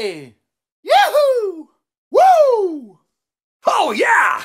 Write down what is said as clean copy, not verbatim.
Yay! Yahoo! Woo! Oh yeah!